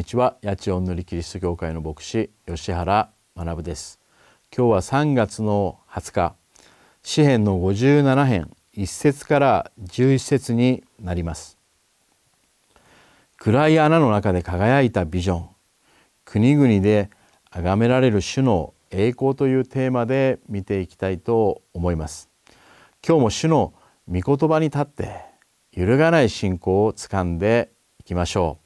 にちは、八千御塗キリスト教会の牧師吉原学です。今日は3月の20日、詩編の57編1節から11節になります。暗い穴の中で輝いたビジョン、国々で崇められる主の栄光というテーマで見ていきたいと思います。今日も主の御言葉に立って揺るがない信仰をつかんでいきましょう。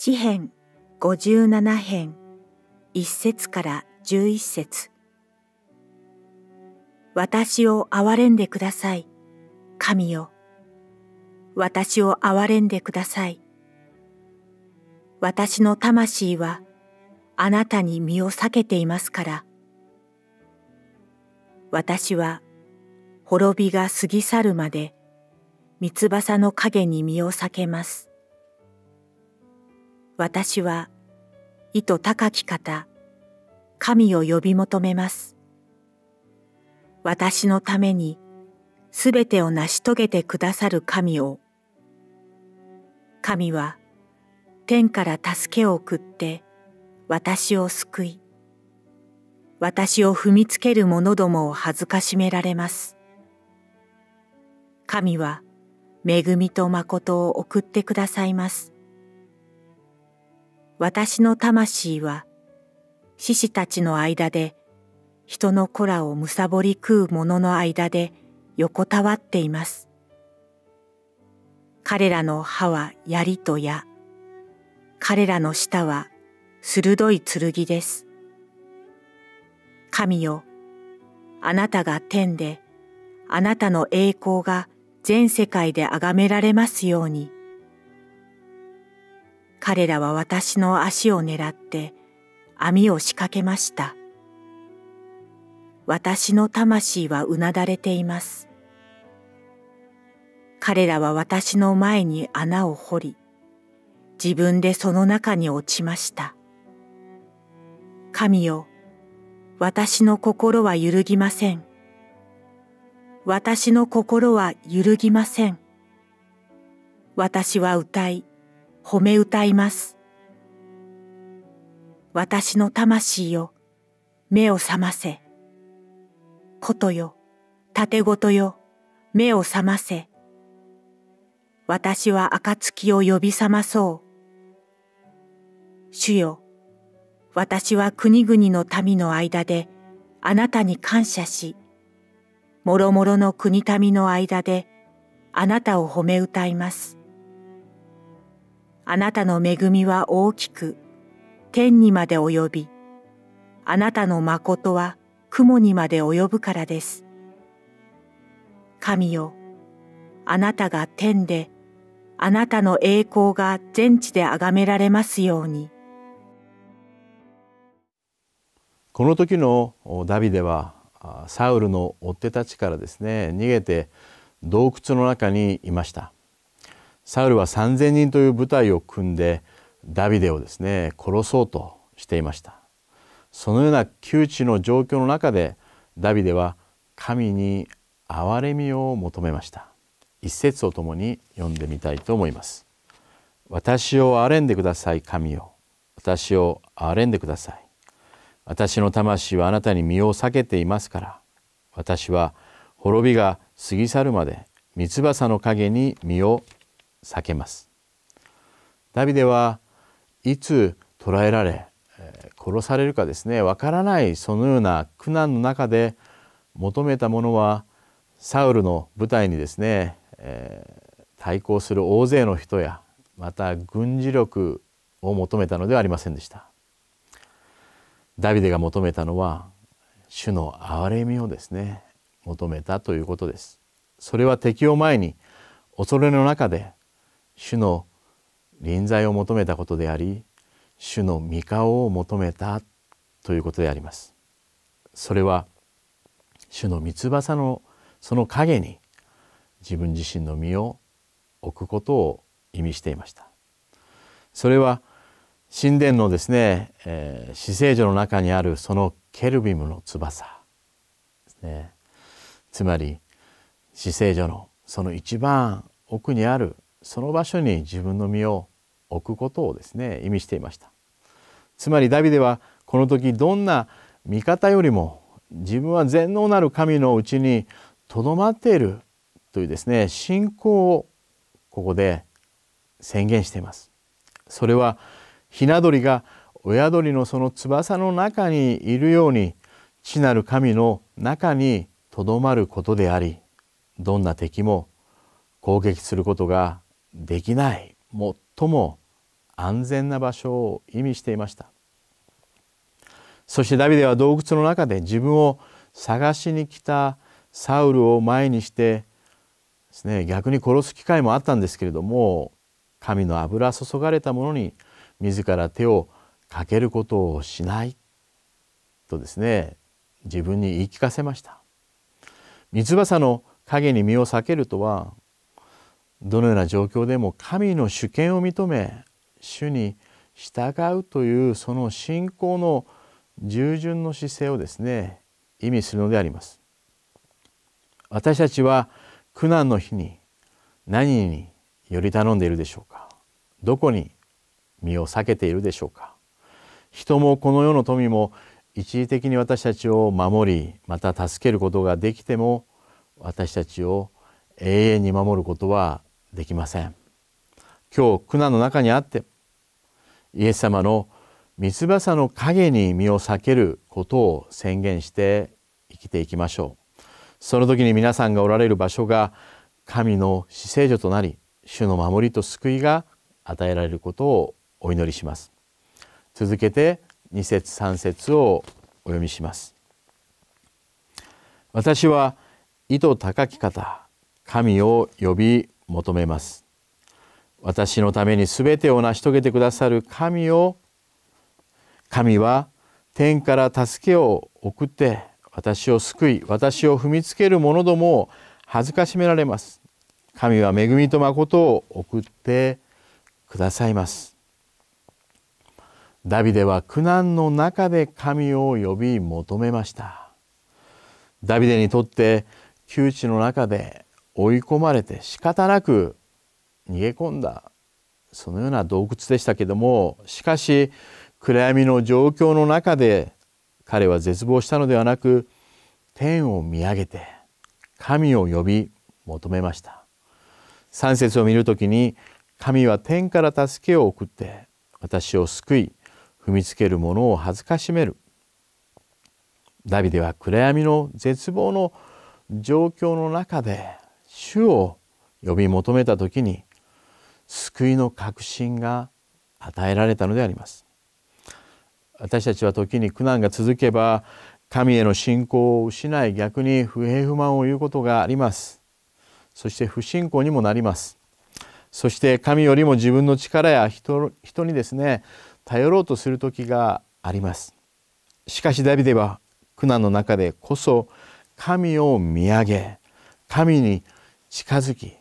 詩編57編1節から11節。私を憐れんでください、神よ。私を憐れんでください。私の魂はあなたに身を避けていますから。私は滅びが過ぎ去るまで三翼の影に身を避けます。私は、意図高き方、神を呼び求めます。私のために、すべてを成し遂げてくださる神を。神は、天から助けを送って、私を救い、私を踏みつける者どもを辱められます。神は、恵みと誠を送ってくださいます。私の魂は、獅子たちの間で、人の子らをむさぼり食う者の間で横たわっています。彼らの歯は槍と矢、彼らの舌は鋭い剣です。神よ、あなたが天で、あなたの栄光が全世界で崇められますように。彼らは私の足を狙って網を仕掛けました。私の魂はうなだれています。彼らは私の前に穴を掘り、自分でその中に落ちました。神よ、私の心は揺るぎません。私の心は揺るぎません。私は歌い、褒め歌います。私の魂よ、目を覚ませ。ことよ、盾ごとよ、目を覚ませ。私は暁を呼び覚まそう。主よ、私は国々の民の間であなたに感謝し、もろもろの国民の間であなたを褒め歌います。あなたの恵みは大きく、天にまで及び、あなたの誠は雲にまで及ぶからです。神よ、あなたが天で、あなたの栄光が全地で崇められますように。この時のダビデは、サウルの追手たちからですね、逃げて洞窟の中にいました。サウルは 3,000 人という部隊を組んでダビデをですね、殺そうとしていました。そのような窮地の状況の中でダビデは神に憐れみを求めました。一節をともに読んでみたいと思います。私を憐れんでください、神よ。私を憐れんでください。私の魂はあなたに身を避けていますから。私は滅びが過ぎ去るまで三翼の影に身を避けます。ダビデはいつ捕らえられ殺されるかですね、わからない、そのような苦難の中で求めたものは、サウルの部隊にですね、対抗する大勢の人や、また軍事力を求めたのではありませんでした。ダビデが求めたのは主の憐れみをですね、求めたということです。それは敵を前に恐れの中で主の臨在を求めたことであり、主の御顔を求めたということであります。それは主の御翼のその影に自分自身の身を置くことを意味していました。それは神殿のですね、至聖所の中にあるそのケルビムの翼ですね。つまり至聖所のその一番奥にあるその場所に自分の身を置くことをですね、意味していました。つまりダビデはこの時どんな味方よりも自分は全能なる神のうちにとどまっているというですね、信仰をここで宣言しています。それはひな鳥が親鳥のその翼の中にいるように父なる神の中にとどまることであり、どんな敵も攻撃することができない最も安全な場所を意味していました。そしてダビデは洞窟の中で自分を探しに来たサウルを前にしてですね、逆に殺す機会もあったんですけれども、神の油注がれたものに自ら手をかけることをしないとですね、自分に言い聞かせました。三翼の影に身を避けるとは、どのような状況でも神の主権を認め主に従うというその信仰の従順の姿勢をですね、意味するのであります。私たちは苦難の日に何により頼んでいるでしょうか。どこに身を避けているでしょうか。人もこの世の富も一時的に私たちを守り、また助けることができても私たちを永遠に守ることはできません。今日苦難の中にあってイエス様の御翼の影に身を避けることを宣言して生きていきましょう。その時に皆さんがおられる場所が神の至聖所となり、主の守りと救いが与えられることをお祈りします。続けて2節3節をお読みします。私は意図高き方神を呼び求めます。私のためにすべてを成し遂げてくださる神は天から助けを送って私を救い、私を踏みつける者どもを恥ずかしめられます。神は恵みと誠を送ってくださいます。ダビデは苦難の中で神を呼び求めました。ダビデにとって窮地の中で追い込まれて仕方なく逃げ込んだそのような洞窟でしたけども、しかし暗闇の状況の中で彼は絶望したのではなく、天を見上げて神を呼び求めました。3節を見るときに、神は天から助けを送って私を救い、踏みつける者を恥ずかしめる。ダビデは暗闇の絶望の状況の中で主を呼び求めた時に救いの確信が与えられたのであります。私たちは時に苦難が続けば神への信仰を失い、逆に不平不満を言うことがあります。そして不信仰にもなります。そして神よりも自分の力や 人にですね、頼ろうとする時があります。しかしダビデは苦難の中でこそ神を見上げ、神に近づき、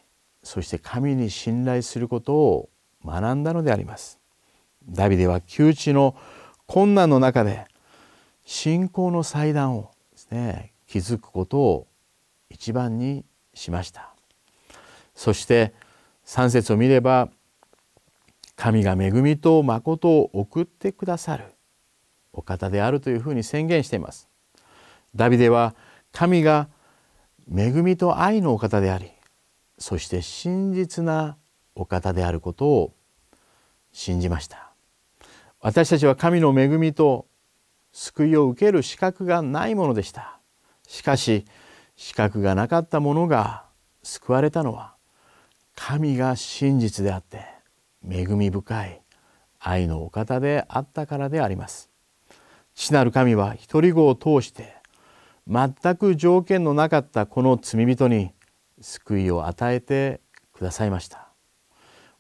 そして神に信頼することを学んだのであります。ダビデは窮地の困難の中で信仰の祭壇をですね、築くことを一番にしました。そして3節を見れば、神が恵みと誠を送ってくださるお方であるというふうに宣言しています。ダビデは神が恵みと愛のお方であり、そして真実なお方であることを信じました。私たちは神の恵みと救いを受ける資格がないものでした。しかし資格がなかったものが救われたのは、神が真実であって恵み深い愛のお方であったからであります。父なる神は一人子を通して全く条件のなかったこの罪人に救いを与えてくださいました。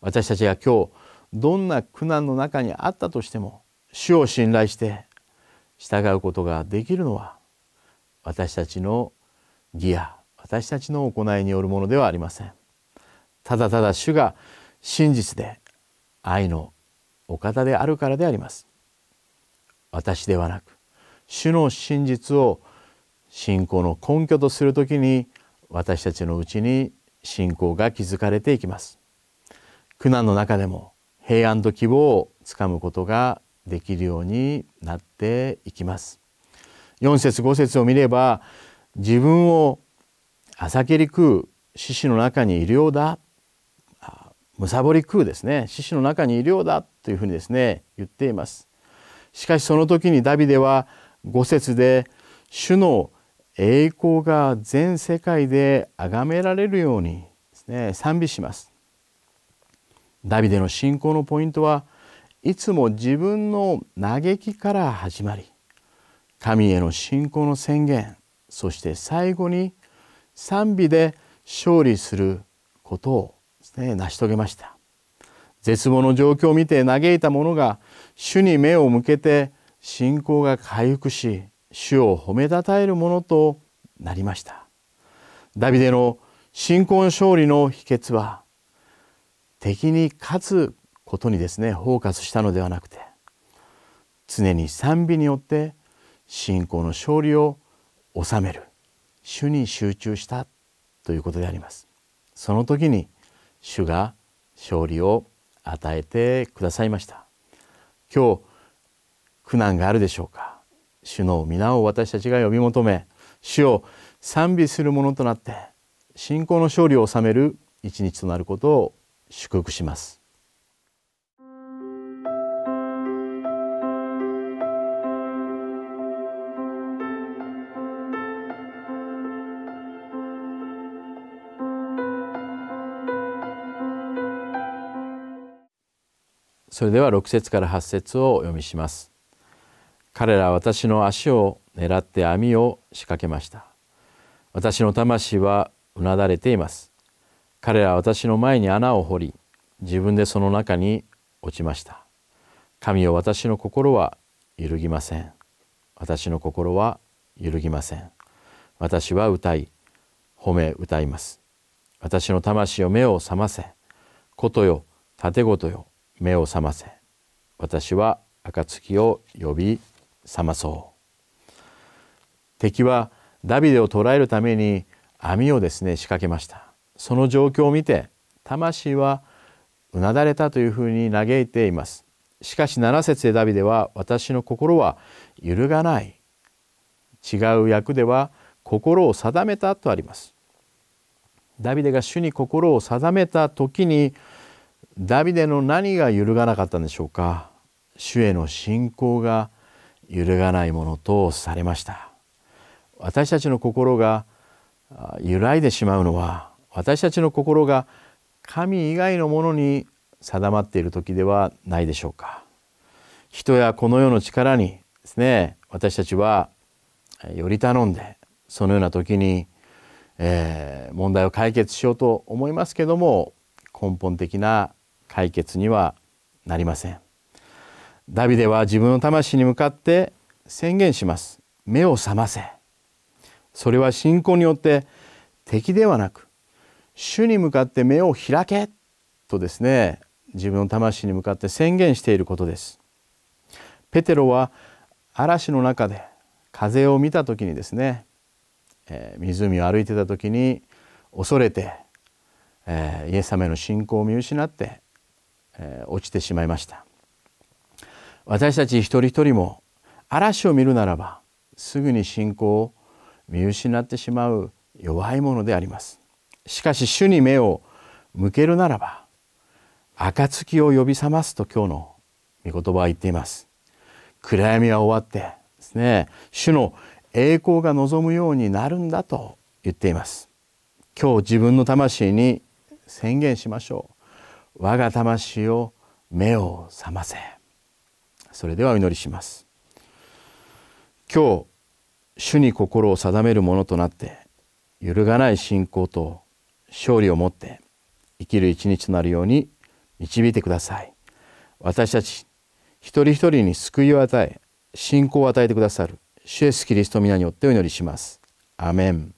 私たちが今日どんな苦難の中にあったとしても主を信頼して従うことができるのは、私たちの義や私たちの行いによるものではありません。ただただ主が真実で愛のお方であるからであります。私ではなく主の真実を信仰の根拠とするときに、私たちのうちに信仰が築かれていきます。苦難の中でも平安と希望をつかむことができるようになっていきます。4節5節を見れば、自分を朝蹴り食う獅子の中にいるようだ、むさぼり食うですね、獅子の中にいるようだというふうにですね言っています。しかしその時にダビデは5節で、主の栄光が全世界で崇められるようにですね賛美します。ダビデの信仰のポイントは、いつも自分の嘆きから始まり、神への信仰の宣言、そして最後に賛美で勝利することをですね成し遂げました。絶望の状況を見て嘆いた者が主に目を向けて信仰が回復し、主を褒めたたえるものとなりました。ダビデの信仰の勝利の秘訣は、敵に勝つことにですねフォーカスしたのではなくて、常に賛美によって信仰の勝利を収める主に集中したということであります。その時に主が勝利を与えてくださいました。今日苦難があるでしょうか。主の皆を私たちが呼び求め、主を賛美するものとなって信仰の勝利を収める一日となることを祝福します。それでは6節から8節をお読みします。彼らは私の足を狙って網を仕掛けました。私の魂はうなだれています。彼らは私の前に穴を掘り、自分でその中に落ちました。神よ、私の心は揺るぎません。私の心は揺るぎません。私は歌い、褒め歌います。私の魂よ、目を覚ませ。ことよ、盾事よ、目を覚ませ。私は暁を呼び覚まそう。敵はダビデを捕らえるために網をですね仕掛けました。その状況を見て魂はうなだれたというふうに嘆いています。しかし7節でダビデは、私の心は揺るがない、違う訳では心を定めたとあります。ダビデが主に心を定めた時に、ダビデの何が揺るがなかったんでしょうか。主への信仰が揺るがないものとされました。私たちの心が揺らいでしまうのは、私たちの心が神以外のものに定まっている時ではないでしょうか。人やこの世の力にですね私たちはより頼んで、そのような時に、問題を解決しようと思いますけども、根本的な解決にはなりません。ダビデは自分の魂に向かって宣言します。目を覚ませ。それは信仰によって敵ではなく主に向かって目を開けとですね自分の魂に向かって宣言していることです。ペテロは嵐の中で風を見た時にですね、湖を歩いてた時に恐れて、イエス様への信仰を見失って、落ちてしまいました。私たち一人一人も嵐を見るならばすぐに信仰を見失ってしまう弱いものであります。しかし主に目を向けるならば暁を呼び覚ますと今日の御言葉は言っています。暗闇は終わってですね主の栄光が望むようになるんだと言っています。今日自分の魂に宣言しましょう。我が魂よ、目を覚ませ。それではお祈りします。今日主に心を定めるものとなって、揺るがない信仰と勝利を持って生きる一日となるように導いてください。私たち一人一人に救いを与え、信仰を与えてくださる主イエスキリストの皆によってお祈りします。アーメン。